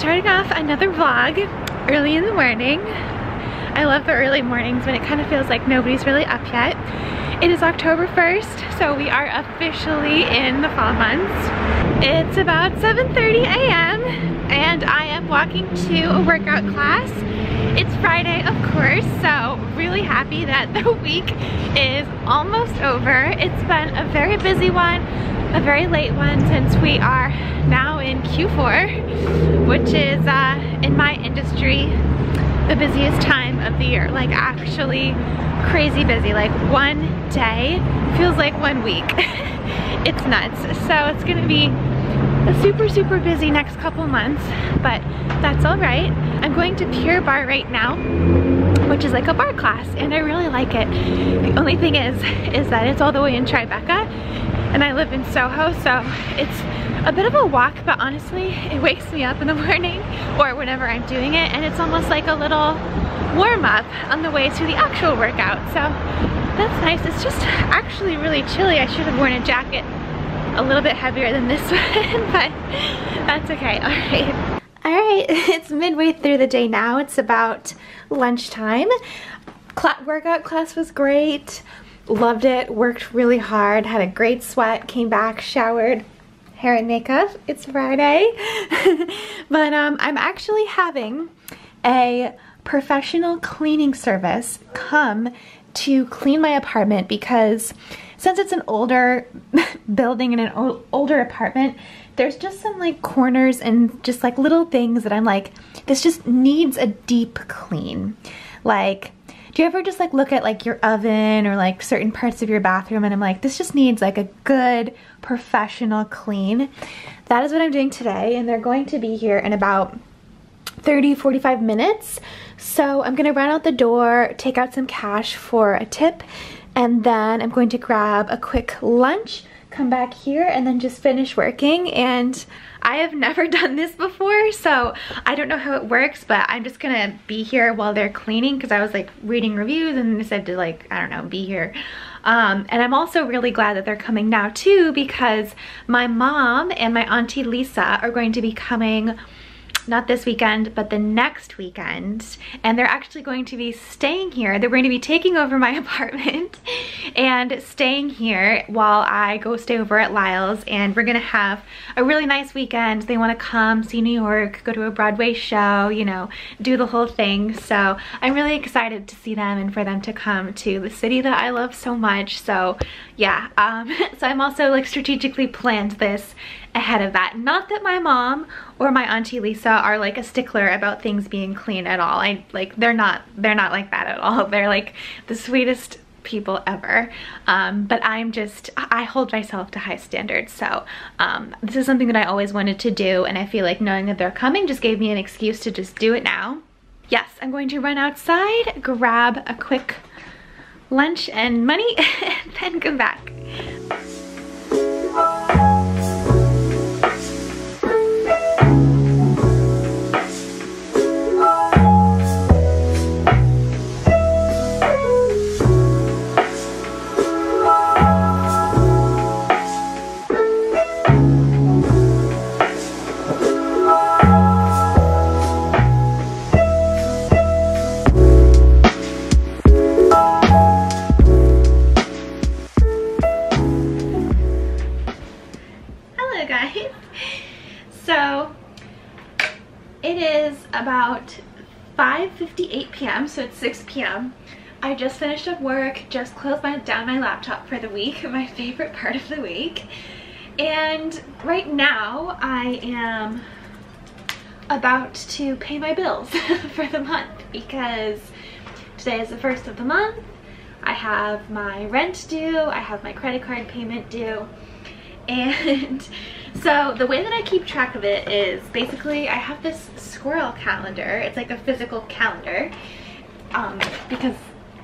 starting off another vlog early in the morning. I love the early mornings when it kind of feels like nobody's really up yet. It is October 1st, so we are officially in the fall months. It's about 7:30 a.m. and I am walking to a workout class. It's Friday, of course, so really happy that the week is almost over. It's been a very busy one, a very late one, since we are now in Q4, which is in my industry the busiest time of the year, like actually crazy busy. Like one day feels like one week. It's nuts. So it's gonna be a super busy next couple months, but that's all right. I'm going to Pure Bar right now, which is like a bar class, and I really like it. The only thing is that it's all the way in Tribeca, and I live in Soho, so it's a bit of a walk, but honestly it wakes me up in the morning or whenever I'm doing it, and it's almost like a little warm-up on the way to the actual workout, so that's nice. It's just actually really chilly. I should have worn a jacket a little bit heavier than this one, but that's okay. All right, it's midway through the day now. It's about lunchtime. Workout class was great, loved it, worked really hard, had a great sweat, came back, showered, hair and makeup. It's Friday. But I'm actually having a professional cleaning service come to clean my apartment, because since it's an older building and an older apartment, there's just some like corners and just like little things that I'm like, this just needs a deep clean. Like, do you ever just like look at like your oven or like certain parts of your bathroom and I'm like, this just needs like a good professional clean? That is what I'm doing today, and they're going to be here in about 30-45 minutes. So I'm gonna run out the door, take out some cash for a tip, and then I'm going to grab a quick lunch, come back here, and then just finish working. And I have never done this before, so I don't know how it works, but I'm just gonna be here while they're cleaning, because I was like reading reviews and they said to like, I don't know, be here. And I'm also really glad that they're coming now too, because my mom and my auntie Lisa are going to be coming, not this weekend, but the next weekend, and they're actually going to be staying here. They're going to be taking over my apartment and staying here while I go stay over at Lyle's, and we're gonna have a really nice weekend. They want to come see New York, go to a Broadway show, you know, do the whole thing. So I'm really excited to see them and for them to come to the city that I love so much. So yeah, so I'm also like strategically planned this ahead of that. Not that my mom or my auntie Lisa are like a stickler about things being clean at all. I like, they're not like that at all. They're like the sweetest people ever. But I hold myself to high standards. So this is something that I always wanted to do, and I feel like knowing that they're coming just gave me an excuse to just do it now. Yes, I'm going to run outside, grab a quick lunch and money, and then come back. About 5:58 p.m. so it's 6 p.m. I just finished up work, just closed down my laptop for the week, my favorite part of the week, and right now I am about to pay my bills for the month, because today is the first of the month. I have my rent due, I have my credit card payment due, and so the way that I keep track of it is basically I have this squirrel calendar. It's like a physical calendar, because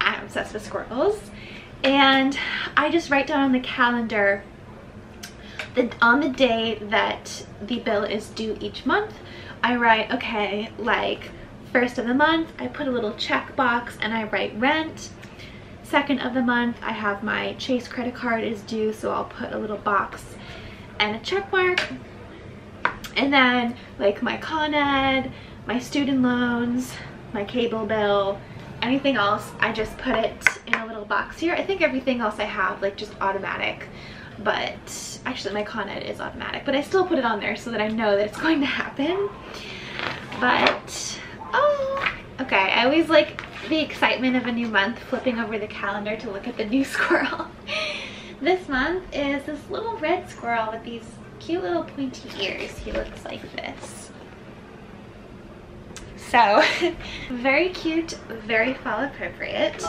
I'm obsessed with squirrels, and I just write down on the calendar on the day that the bill is due each month. I write, okay, like first of the month, I put a little checkbox and I write rent. Second of the month, I have my Chase credit card is due, so I'll put a little box and a check mark. And then like my con ed, my student loans, my cable bill, anything else, I just put it in a little box here. I think everything else I have like just automatic, but actually my con ed is automatic, but I still put it on there so that I know that it's going to happen. But oh, okay, I always like the excitement of a new month, flipping over the calendar to look at the new squirrel. This month is this little red squirrel with these cute little pointy ears. He looks like this. So very cute, very fall appropriate.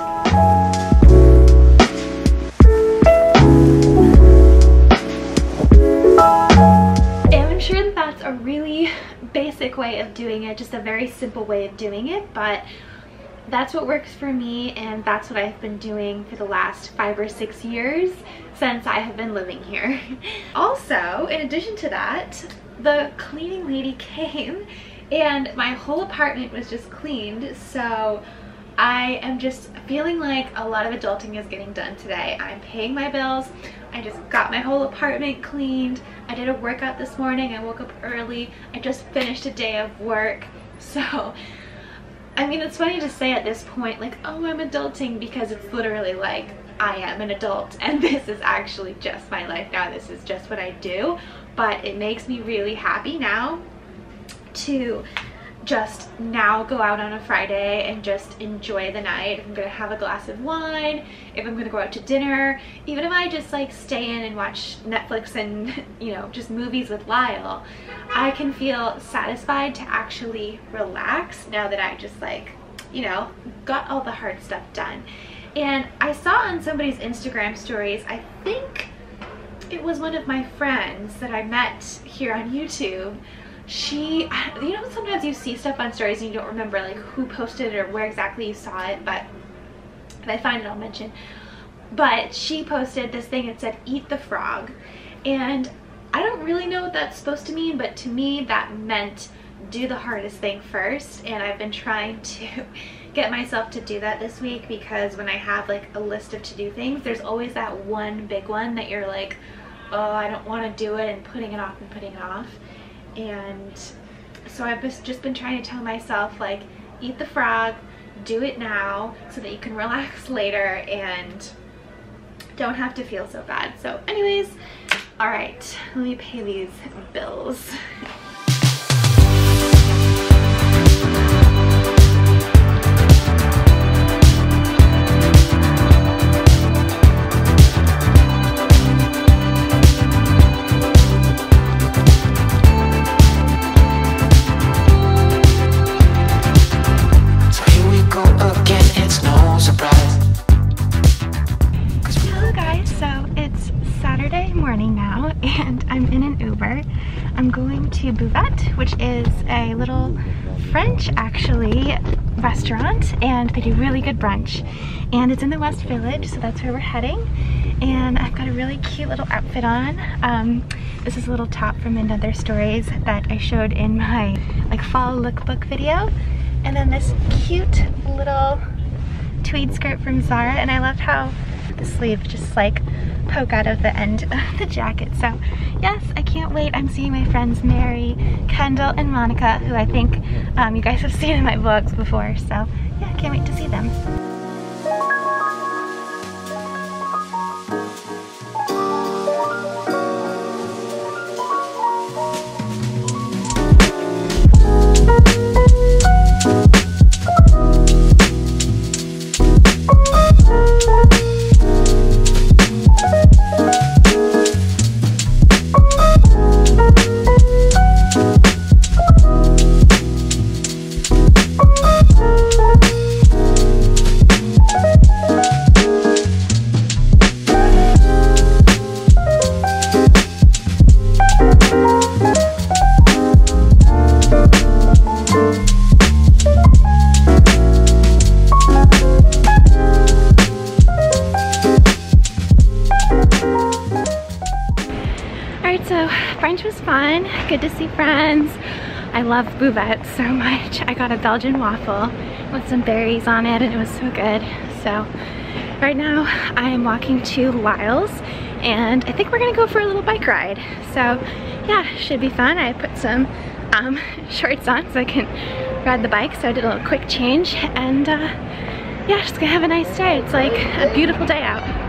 And I'm sure that's a really basic way of doing it, just a very simple way of doing it, but that's what works for me, and that's what I've been doing for the last 5 or 6 years since I have been living here. Also, in addition to that, the cleaning lady came and my whole apartment was just cleaned, so I am just feeling like a lot of adulting is getting done today. I'm paying my bills, I just got my whole apartment cleaned, I did a workout this morning, I woke up early, I just finished a day of work. So I mean, it's funny to say at this point, like, oh, I'm adulting, because it's literally like, I am an adult and this is actually just my life now. This is just what I do. But it makes me really happy now to just now go out on a Friday and just enjoy the night. If I'm gonna have a glass of wine, if I'm gonna go out to dinner, even if I just like stay in and watch Netflix and, you know, just movies with Lyle, I can feel satisfied to actually relax now that I just like, you know, got all the hard stuff done. And I saw on somebody's Instagram stories, I think it was one of my friends that I met here on YouTube, she, you know, sometimes you see stuff on stories and you don't remember like who posted it or where exactly you saw it, but if I find it I'll mention. But she posted this thing that said eat the frog, and I don't really know what that's supposed to mean, but to me that meant do the hardest thing first, and I've been trying to get myself to do that this week, because when I have like a list of to-do things, there's always that one big one that you're like, oh, I don't want to do it, and putting it off and putting it off. And so I've just been trying to tell myself, like, eat the frog, do it now so that you can relax later and don't have to feel so bad. So anyways, all right, let me pay these bills. Buvette, which is a little French actually restaurant, and they do really good brunch, and it's in the West Village, so that's where we're heading. And I've got a really cute little outfit on. This is a little top from Another Stories that I showed in my like fall lookbook video, and then this cute little tweed skirt from Zara, and I love how the sleeve just like poke out of the end of the jacket. So yes, I can't wait. I'm seeing my friends Mary, Kendall, and Monica, who I think you guys have seen in my vlogs before. So yeah, can't wait to see them. Good to see friends. I love Buvette so much. I got a Belgian waffle with some berries on it and it was so good. So right now I am walking to Lyle's and I think we're gonna go for a little bike ride. So yeah, should be fun. I put some shorts on so I can ride the bike, so I did a little quick change, and yeah, just gonna have a nice day. It's like a beautiful day out.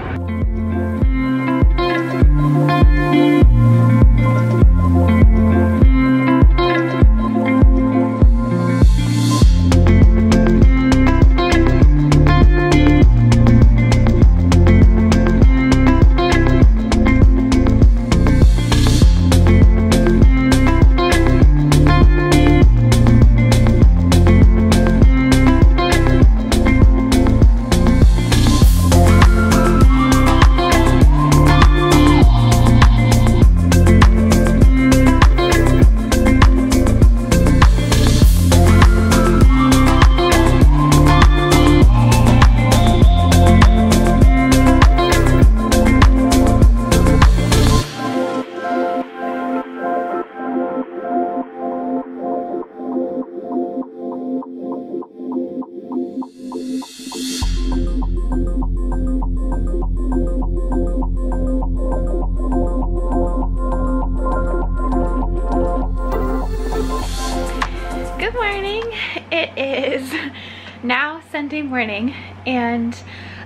Now Sunday morning, and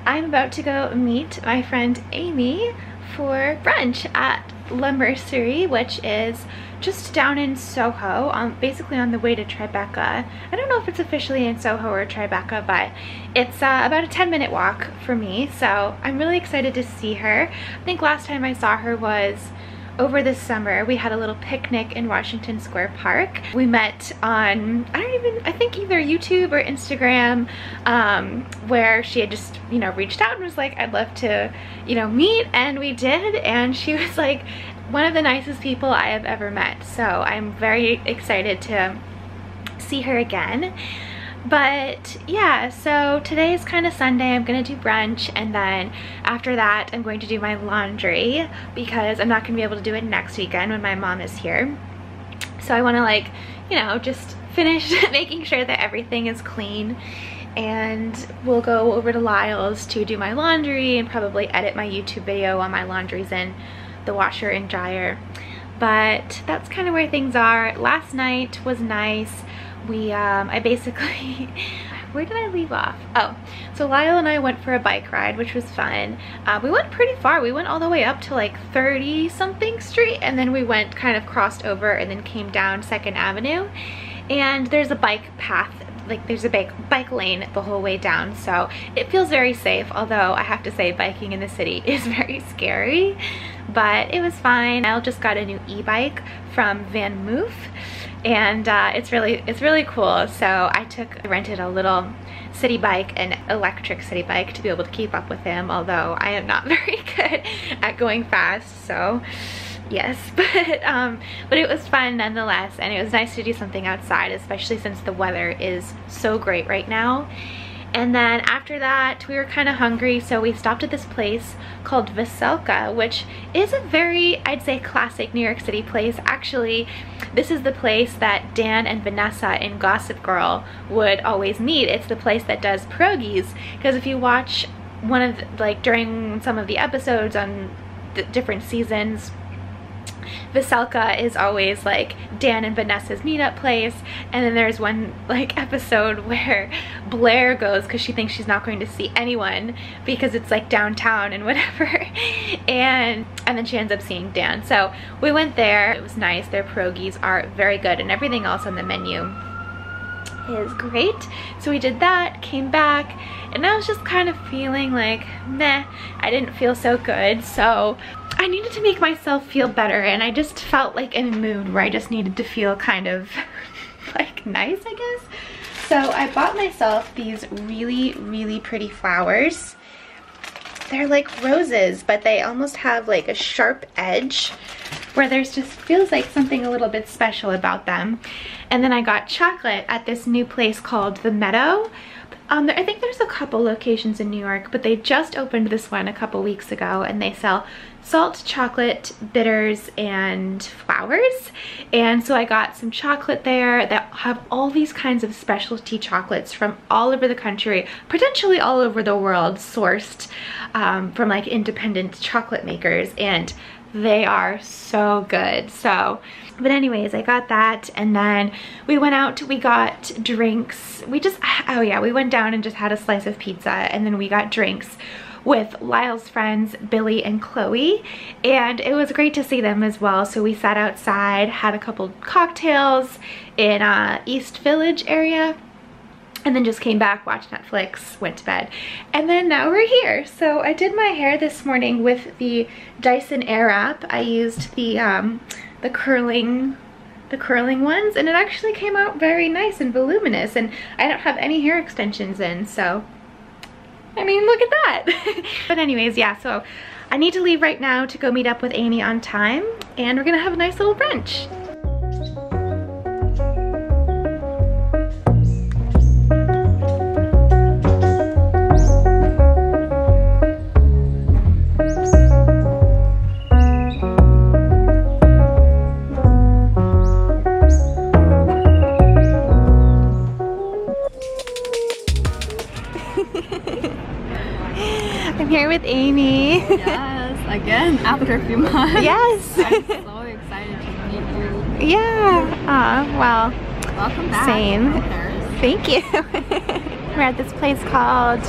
I'm about to go meet my friend Amy for brunch at La Mercerie, which is just down in Soho, basically on the way to Tribeca. I don't know if it's officially in Soho or Tribeca, but it's about a 10-minute walk for me, so I'm really excited to see her. I think last time I saw her was over the summer. We had a little picnic in Washington Square Park. We met on, I think either YouTube or Instagram, where she had just, you know, reached out and was like, I'd love to, you know, meet, and we did, and she was like one of the nicest people I have ever met, so I'm very excited to see her again. But yeah, so today is kind of Sunday. I'm gonna do brunch, and then after that I'm going to do my laundry because I'm not gonna be able to do it next weekend when my mom is here. So I want to, like, you know, just finish making sure that everything is clean, and we'll go over to Lyle's to do my laundry and probably edit my YouTube video while my laundry's in the washer and dryer. But that's kind of where things are. Last night was nice. We, I basically, where did I leave off? Oh, so Lyle and I went for a bike ride, which was fun. We went pretty far. We went all the way up to like 30 something street, and then we went kind of crossed over and then came down 2nd Avenue. And there's a bike path, like there's a bike lane the whole way down. So it feels very safe, although I have to say biking in the city is very scary, but it was fine. Lyle just got a new e-bike from Van Moof, and it's really cool. So I rented a little city bike, an electric city bike, to be able to keep up with him, although I am not very good at going fast, so yes, but it was fun nonetheless, and it was nice to do something outside, especially since the weather is so great right now. And then after that, we were kind of hungry, so we stopped at this place called Veselka, which is a very, I'd say, classic New York City place. Actually, this is the place that Dan and Vanessa in Gossip Girl would always meet. It's the place that does pierogies, because if you watch one of the, like, during some of the episodes on the different seasons, Veselka is always like Dan and Vanessa's meetup place. And then there's one like episode where Blair goes because she thinks she's not going to see anyone because it's like downtown and whatever, and then she ends up seeing Dan. So we went there. It was nice. Their pierogies are very good, and everything else on the menu is great. So we did that, came back, and I was just kind of feeling like meh. I didn't feel so good, so I needed to make myself feel better, and I just felt like in a mood where I just needed to feel kind of like nice, I guess. So I bought myself these really, really pretty flowers. They're like roses, but they almost have like a sharp edge where there's just feels like something a little bit special about them. And then I got chocolate at this new place called The Meadow. I think there's a couple locations in New York, but they just opened this one a couple weeks ago, and they sell salt, chocolate, bitters, and flowers. And so I got some chocolate there that have all these kinds of specialty chocolates from all over the country, potentially all over the world, sourced from like independent chocolate makers, and they are so good. So, but anyways, I got that, and then we went out, we got drinks. We went down and just had a slice of pizza, and then we got drinks with Lyle's friends, Billy and Chloe, and it was great to see them as well. So we sat outside, had a couple cocktails in East Village area, and then just came back, watched Netflix, went to bed, and then now we're here. So I did my hair this morning with the Dyson Airwrap. I used the curling ones, and it actually came out very nice and voluminous, and I don't have any hair extensions in, so I mean, look at that. But anyways, yeah, so I need to leave right now to go meet up with Amy on time, and we're gonna have a nice little brunch. With Amy. Yes, again after a few months. Yes. I'm so excited to meet you. Yeah. Well, welcome back. Same. Thank you. We're at this place called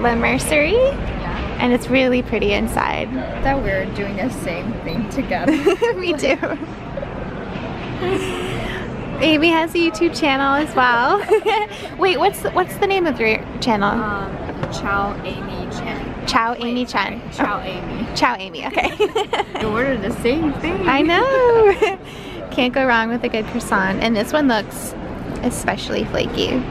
La Mercerie, yeah, and it's really pretty inside. That we're doing the same thing together. We do. Amy has a YouTube channel as well. Wait, what's the name of your channel? Ciao Amy Chen. Ciao Amy Chen. Ciao Amy. Ciao Amy, okay. You ordered the same thing. I know. Can't go wrong with a good croissant. And this one looks especially flaky.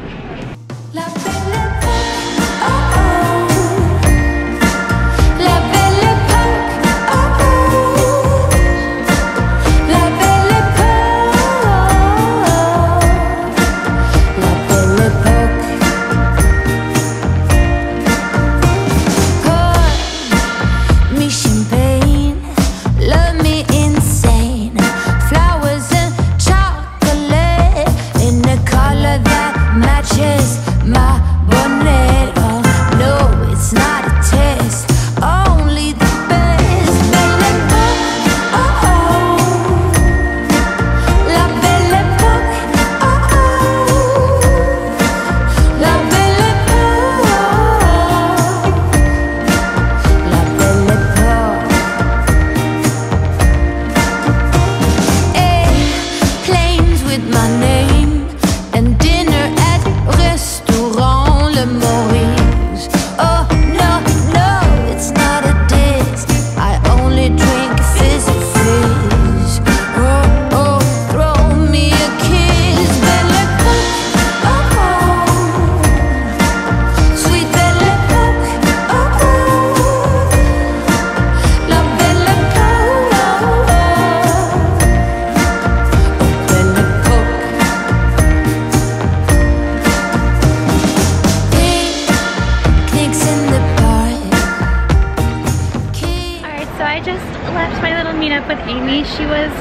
She was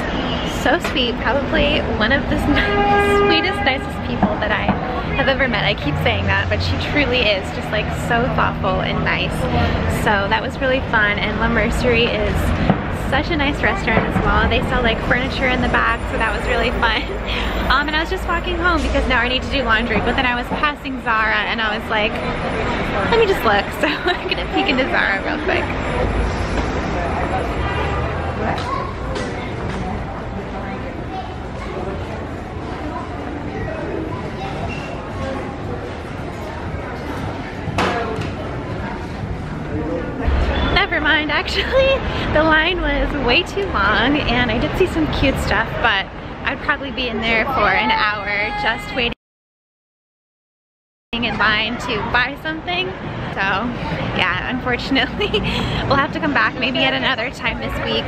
so sweet, probably one of the sweetest, nicest people that I have ever met. I keep saying that, but she truly is just like so thoughtful and nice. So that was really fun, and La Mercerie is such a nice restaurant as well. They sell like furniture in the back, so that was really fun. And I was just walking home because now I need to do laundry, but then I was passing Zara and I was like, let me just look. So I'm gonna peek into Zara real quick. Actually, the line was way too long, and I did see some cute stuff, but I'd probably be in there for an hour just waiting in line to buy something. So yeah, unfortunately, we'll have to come back maybe at another time this week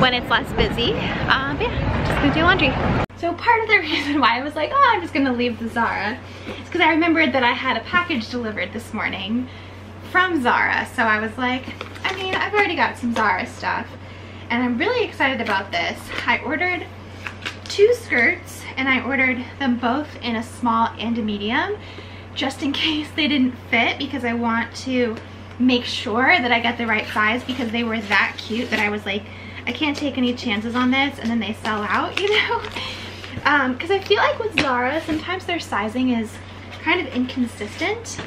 when it's less busy. But yeah, just gonna do laundry. So part of the reason why I was like, oh, I'm just gonna leave the Zara is because I remembered that I had a package delivered this morning from Zara. So I was like, I mean, I've already got some Zara stuff and I'm really excited about this. I ordered two skirts and I ordered them both in a small and a medium just in case they didn't fit, because I want to make sure that I get the right size, because they were that cute that I was like, I can't take any chances on this and then they sell out, you know? Because I feel like with Zara, sometimes their sizing is kind of inconsistent.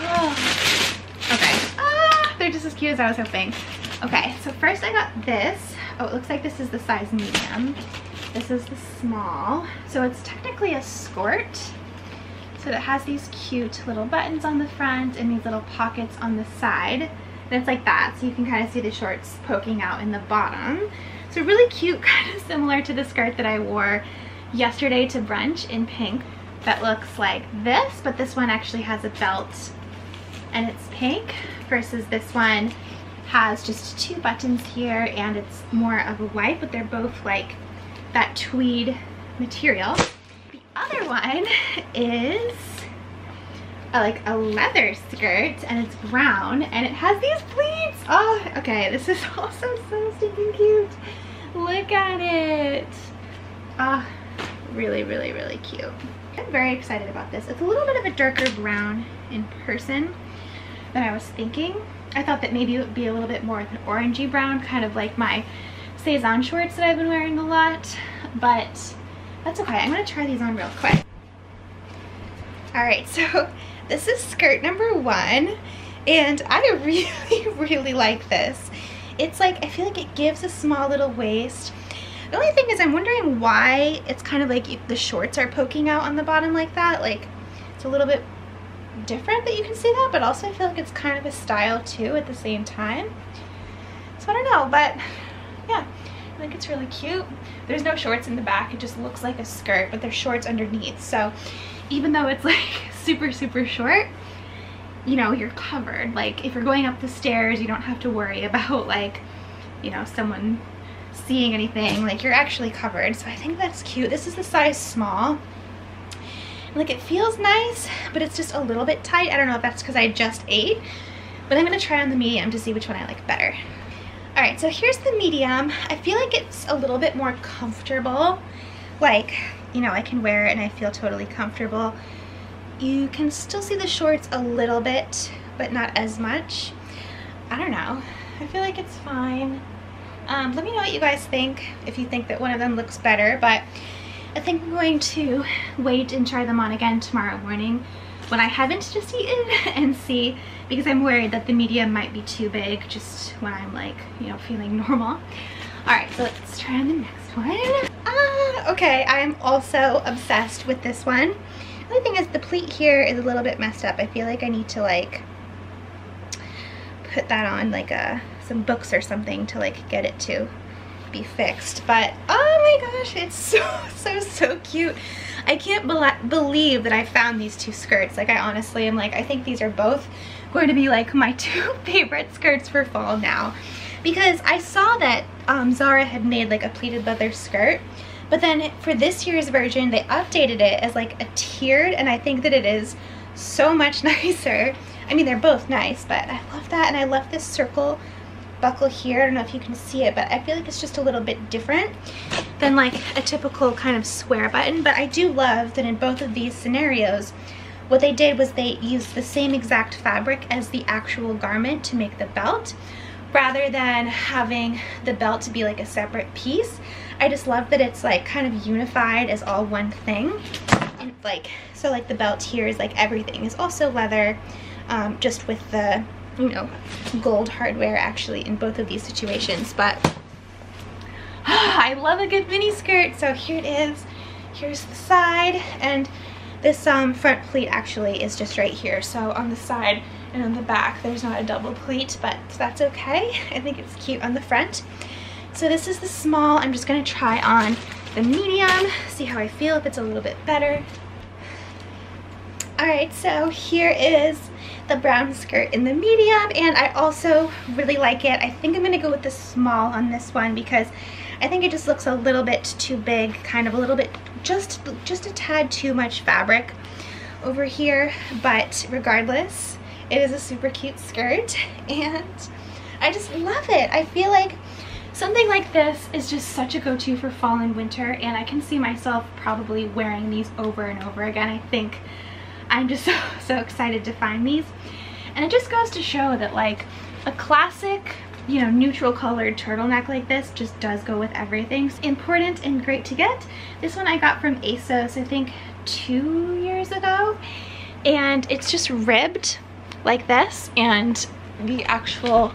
Oh, okay. Ah, they're just as cute as I was hoping. Okay, so first I got this. Oh, it looks like this is the size medium. This is the small. So it's technically a skirt. So it has these cute little buttons on the front and these little pockets on the side. And it's like that, so you can kind of see the shorts poking out in the bottom. So really cute, kind of similar to the skirt that I wore yesterday to brunch in pink. That looks like this, but this one actually has a belt and it's pink, versus this one has just two buttons here and it's more of a white, but they're both like that tweed material. The other one is like a leather skirt and it's brown and it has these pleats. Oh, okay, this is also so stinking cute. Look at it. Ah, oh, really, really, really cute. I'm very excited about this. It's a little bit of a darker brown in person than I was thinking. I thought that maybe it would be a little bit more of an orangey brown, kind of like my saison shorts that I've been wearing a lot, but that's okay. I'm gonna try these on real quick. All right, so this is skirt number one, and I really, really like this. It's like, I feel like it gives a small little waist. The only thing is I'm wondering why it's kind of like the shorts are poking out on the bottom like that. Like, it's a little bit different that you can see that, but also I feel like it's kind of a style too at the same time. So I don't know, but yeah, I think it's really cute. There's no shorts in the back. It just looks like a skirt, but there's shorts underneath. So even though it's like super, super short, you know, you're covered. Like if you're going up the stairs, you don't have to worry about like, you know, someone seeing anything. Like you're actually covered. So I think that's cute. This is the size small. Like it feels nice, but it's just a little bit tight. I don't know if that's because I just ate, but I'm gonna try on the medium to see which one I like better. All right, so here's the medium. I feel like it's a little bit more comfortable. Like, you know, I can wear it and I feel totally comfortable. You can still see the shorts a little bit, but not as much. I don't know. I feel like it's fine. Let me know what you guys think, if you think that one of them looks better, but I think I'm going to wait and try them on again tomorrow morning when I haven't just eaten and see, because I'm worried that the medium might be too big just when I'm like, you know, feeling normal. All right, so let's try on the next one. Okay, I'm also obsessed with this one. The only thing is the pleat here is a little bit messed up. I feel like I need to like put that on like some books or something to like get it to be fixed, but oh my gosh, it's so cute. I can't believe that I found these two skirts. Like I honestly am like, I think these are both going to be like my two favorite skirts for fall now, because I saw that Zara had made like a pleated leather skirt, but then for this year's version they updated it as like a tiered, and I think that it is so much nicer. I mean, they're both nice, but I love that, and I love this circle buckle here. I don't know if you can see it, but I feel like it's just a little bit different than like a typical kind of square button. But I do love that in both of these scenarios what they did was they used the same exact fabric as the actual garment to make the belt, rather than having the belt to be like a separate piece. I just love that it's like kind of unified as all one thing, and like so like the belt here is like everything is also leather, just with the, you know, gold hardware actually in both of these situations. But I love a good mini skirt. So here it is. Here's the side, and this front pleat actually is just right here. So on the side and on the back there's not a double pleat, but that's okay. I think it's cute on the front. So this is the small. I'm just gonna try on the medium, see how I feel, if it's a little bit better. All right, so here is the brown skirt in the medium, and I also really like it. I think I'm gonna go with the small on this one, because I I think it just looks a little bit too big, kind of a little bit, just a tad too much fabric over here. But regardless, it is a super cute skirt and I just love it. I feel like something like this is just such a go-to for fall and winter, and I can see myself probably wearing these over and over again. I think I'm just so excited to find these. And it just goes to show that like a classic, you know, neutral colored turtleneck like this just does go with everything. It's important and great to get. This one I got from ASOS, I think 2 years ago, and it's just ribbed like this, and the actual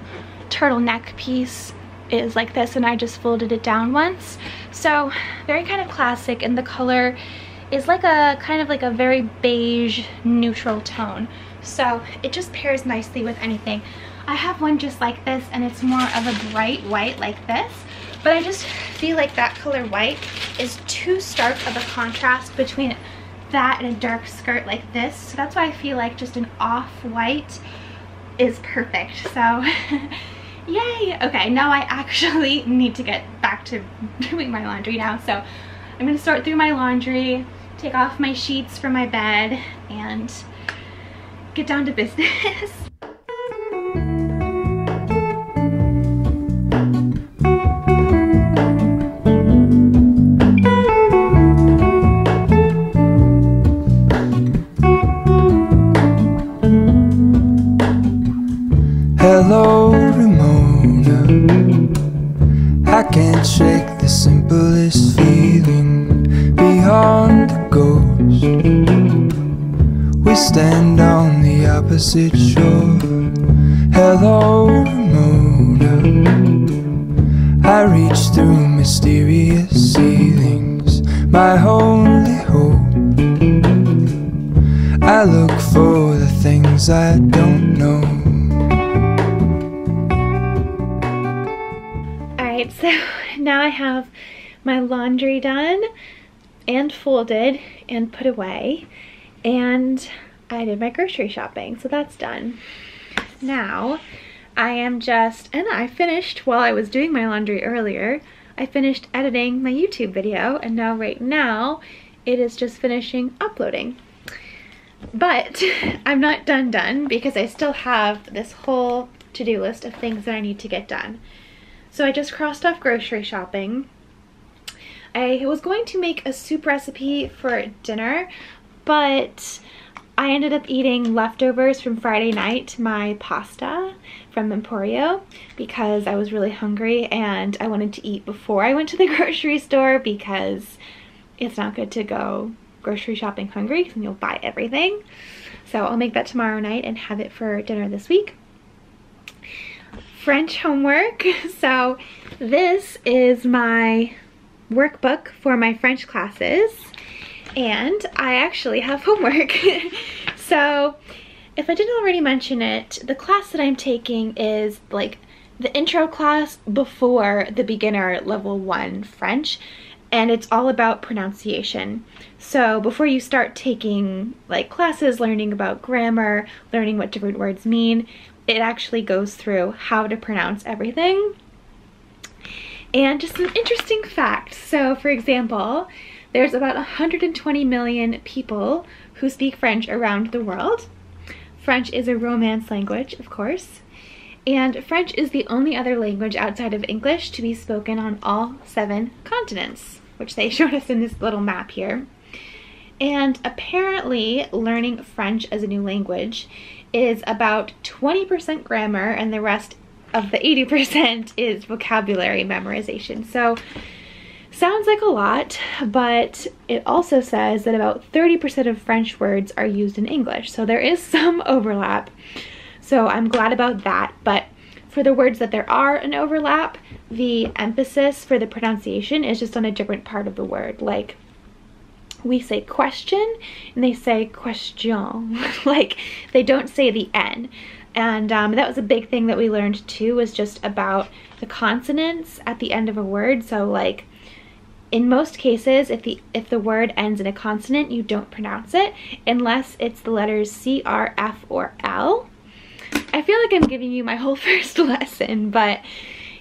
turtleneck piece is like this, and I just folded it down once. So very kind of classic, and the color is like a kind of like a very beige neutral tone, so it just pairs nicely with anything. I have one just like this, and it's more of a bright white like this, but I just feel like that color white is too stark of a contrast between that and a dark skirt like this, so that's why I feel like just an off-white is perfect. So yay! Okay, now I actually need to get back to doing my laundry now, so I'm gonna sort through my laundry, take off my sheets from my bed, and get down to business. Done and folded and put away, and I did my grocery shopping, so that's done. Now I am just, and I finished while I was doing my laundry earlier, I finished editing my YouTube video, and now right now it is just finishing uploading. But I'm not done because I still have this whole to-do list of things that I need to get done. So I just crossed off grocery shopping. I was going to make a soup recipe for dinner, but I ended up eating leftovers from Friday night, my pasta from Emporio, because I was really hungry and I wanted to eat before I went to the grocery store, because it's not good to go grocery shopping hungry because you'll buy everything. So I'll make that tomorrow night and have it for dinner this week. French homework. So this is my workbook for my French classes, and I actually have homework. So if I didn't already mention it, the class that I'm taking is like the intro class before the beginner level 1 French, and it's all about pronunciation. So before you start taking like classes, learning about grammar, learning what different words mean, it actually goes through how to pronounce everything. And just some interesting facts. So for example, there's about 120 million people who speak French around the world. French is a Romance language, of course. And French is the only other language outside of English to be spoken on all 7 continents, which they showed us in this little map here. And apparently learning French as a new language is about 20% grammar, and the rest of the 80% is vocabulary memorization. So sounds like a lot, but it also says that about 30% of French words are used in English, so there is some overlap. So I'm glad about that, but for the words that there are an overlap, the emphasis for the pronunciation is just on a different part of the word. Like we say question and they say question. Like they don't say the N. And that was a big thing that we learned too, was just about the consonants at the end of a word. So like in most cases, if the word ends in a consonant, you don't pronounce it unless it's the letters C, R, F, or L. I feel like I'm giving you my whole first lesson, but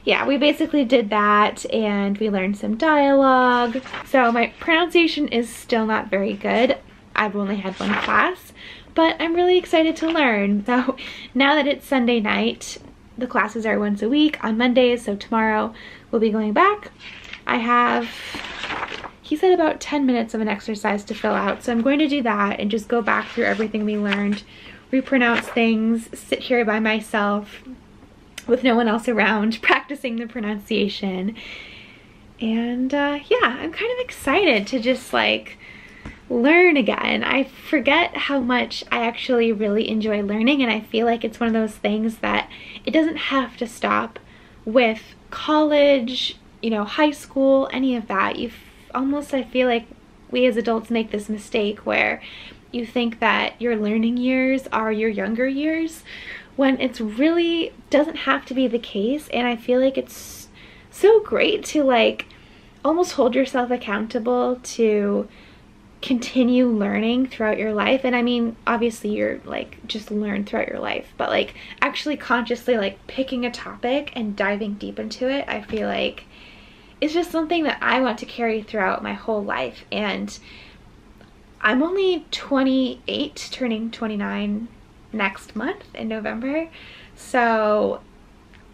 yeah, we basically did that and we learned some dialogue. So my pronunciation is still not very good. I've only had one class, but I'm really excited to learn. So now that it's Sunday night, the classes are once a week on Mondays, so tomorrow we'll be going back. I have, he said, about 10 minutes of an exercise to fill out, so I'm going to do that and just go back through everything we learned, repronounce things, sit here by myself with no one else around, practicing the pronunciation. And yeah, I'm kind of excited to just like learn again. I forget how much I actually really enjoy learning, and I feel like it's one of those things that it doesn't have to stop with college, you know, high school, any of that. You almost, I feel like we as adults make this mistake where you think that your learning years are your younger years, when it's really doesn't have to be the case. And I feel like it's so great to like almost hold yourself accountable to continue learning throughout your life. And I mean, obviously you're like just learn throughout your life, but like actually consciously like picking a topic and diving deep into it, I feel like it's just something that I want to carry throughout my whole life. And I'm only 28, turning 29 next month in November, so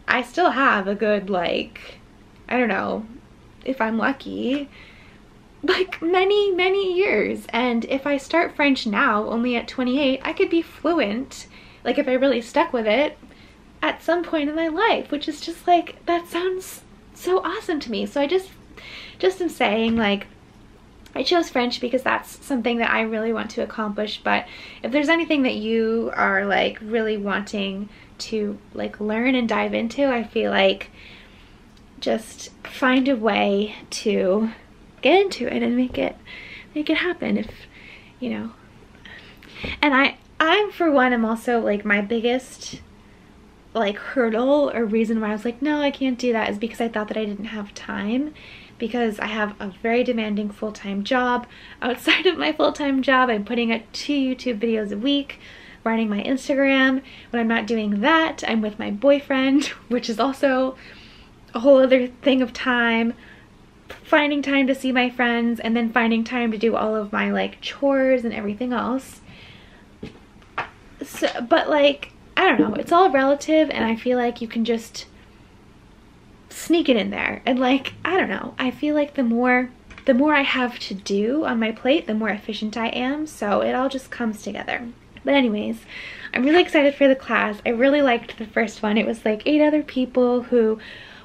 I still have a good, like, I don't know, if I'm lucky, like many years. And if I start French now, only at 28, I could be fluent, like if I really stuck with it, at some point in my life, which is just like, that sounds so awesome to me. So I just am saying, like, I chose French because that's something that I really want to accomplish. But if there's anything that you are like really wanting to like learn and dive into, I feel like just find a way to get into it and make it happen, if you know. And I'm for one, am also like, my biggest like hurdle or reason why I was like, no, I can't do that, is because I thought that I didn't have time, because I have a very demanding full-time job. Outside of my full-time job, I'm putting up 2 YouTube videos a week, running my Instagram. When I'm not doing that, I'm with my boyfriend, which is also a whole other thing of time, finding time to see my friends, and then finding time to do all of my like chores and everything else. So, but like, I don't know, it's all relative, and I feel like you can just sneak it in there. And like, I don't know, I feel like the more I have to do on my plate, the more efficient I am, so it all just comes together. But anyways, I'm really excited for the class. I really liked the first one. It was like 8 other people who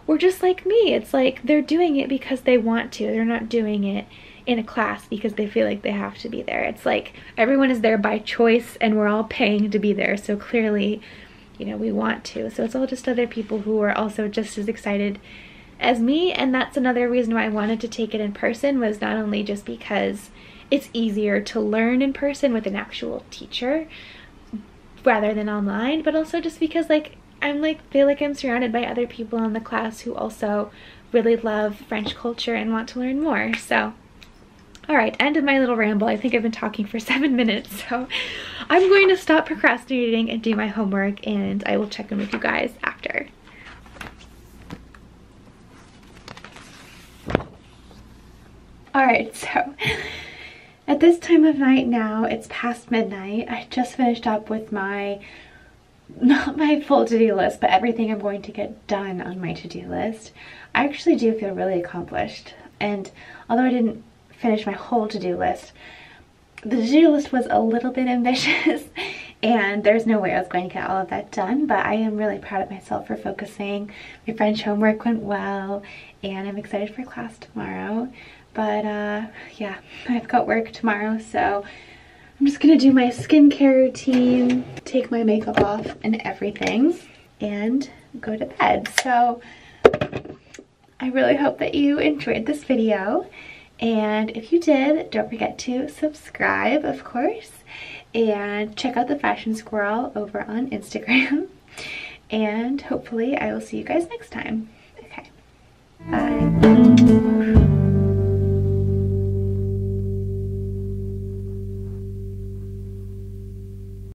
were just like me. It's like they're doing it because they want to. They're not doing it in a class because they feel like they have to be there. It's like everyone is there by choice, and we're all paying to be there, so clearly, you know, we want to. So it's all just other people who are also just as excited as me. And that's another reason why I wanted to take it in person, was not only just because it's easier to learn in person with an actual teacher rather than online, but also just because like I'm like feel like I'm surrounded by other people in the class who also really love French culture and want to learn more. So all right, end of my little ramble. I think I've been talking for 7 minutes, so I'm going to stop procrastinating and do my homework, and I will check in with you guys after. All right, so at this time of night now, it's past midnight. I just finished up with my, not my full to-do list, but everything I'm going to get done on my to-do list. I actually do feel really accomplished, and although I didn't finish my whole to-do list, the to-do list was a little bit ambitious and there's no way I was going to get all of that done, but I am really proud of myself for focusing. My French homework went well, and I'm excited for class tomorrow. But yeah, I've got work tomorrow, so I'm just gonna do my skincare routine, take my makeup off and everything, and go to bed. So I really hope that you enjoyed this video. And if you did, don't forget to subscribe, of course, and check out the Fashion Squirrel over on Instagram. And hopefully I will see you guys next time. Okay, bye.